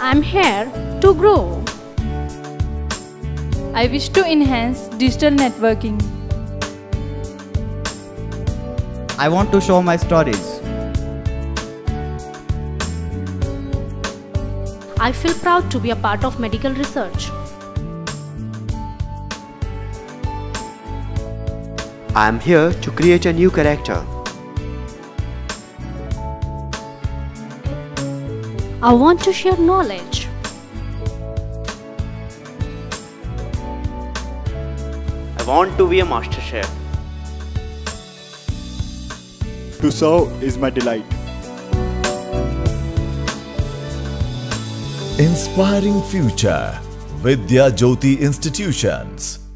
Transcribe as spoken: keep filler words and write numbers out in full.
I'm here to grow. I wish to enhance digital networking. I want to show my stories. I feel proud to be a part of medical research. I am here to create a new character. I want to share knowledge. I want to be a master chef. To serve is my delight. Inspiring future, Vidya Jyoti Institutions.